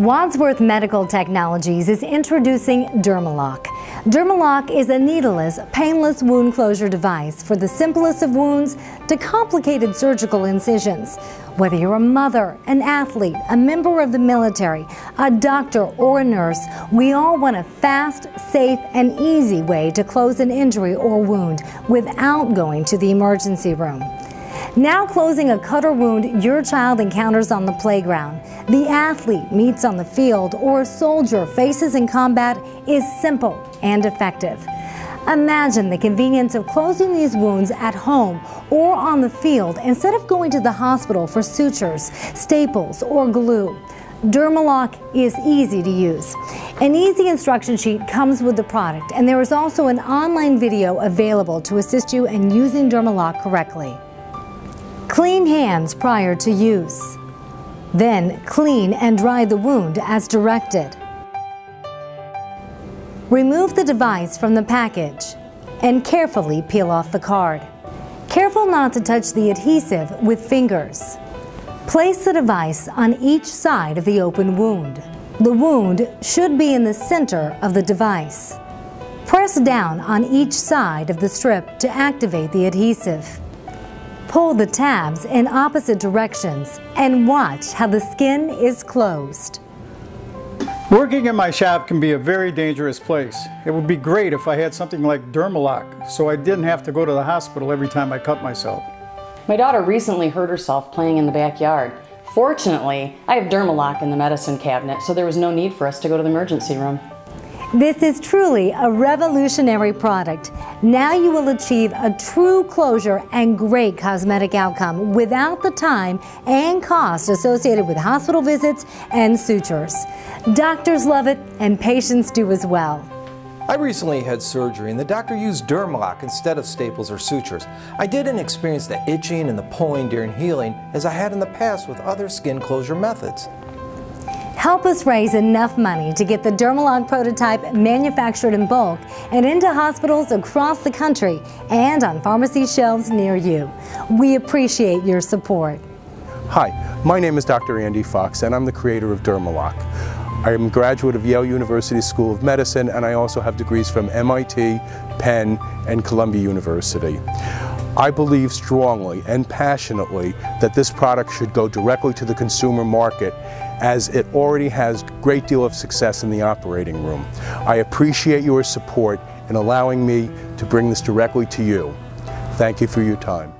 Wadsworth Medical Technologies is introducing Dermalock. Dermalock is a needleless, painless wound closure device for the simplest of wounds to complicated surgical incisions. Whether you're a mother, an athlete, a member of the military, a doctor, or a nurse, we all want a fast, safe, and easy way to close an injury or wound without going to the emergency room. Now closing a cut or wound your child encounters on the playground, the athlete meets on the field, or a soldier faces in combat is simple and effective. Imagine the convenience of closing these wounds at home or on the field instead of going to the hospital for sutures, staples, or glue. Dermalock is easy to use. An easy instruction sheet comes with the product, and there is also an online video available to assist you in using Dermalock correctly. Clean hands prior to use. Then clean and dry the wound as directed. Remove the device from the package and carefully peel off the card. Careful not to touch the adhesive with fingers. Place the device on each side of the open wound. The wound should be in the center of the device. Press down on each side of the strip to activate the adhesive. Pull the tabs in opposite directions and watch how the skin is closed. Working in my shop can be a very dangerous place. It would be great if I had something like Dermalock so I didn't have to go to the hospital every time I cut myself. My daughter recently hurt herself playing in the backyard. Fortunately, I have Dermalock in the medicine cabinet, so there was no need for us to go to the emergency room. This is truly a revolutionary product. Now you will achieve a true closure and great cosmetic outcome without the time and cost associated with hospital visits and sutures. Doctors love it and patients do as well. I recently had surgery and the doctor used Dermalock instead of staples or sutures. I didn't experience the itching and the pulling during healing as I had in the past with other skin closure methods. Help us raise enough money to get the Dermalock prototype manufactured in bulk and into hospitals across the country and on pharmacy shelves near you. We appreciate your support. Hi, my name is Dr. Andy Fox and I'm the creator of Dermalock. I am a graduate of Yale University School of Medicine and I also have degrees from MIT, Penn, and Columbia University. I believe strongly and passionately that this product should go directly to the consumer market as it already has a great deal of success in the operating room. I appreciate your support in allowing me to bring this directly to you. Thank you for your time.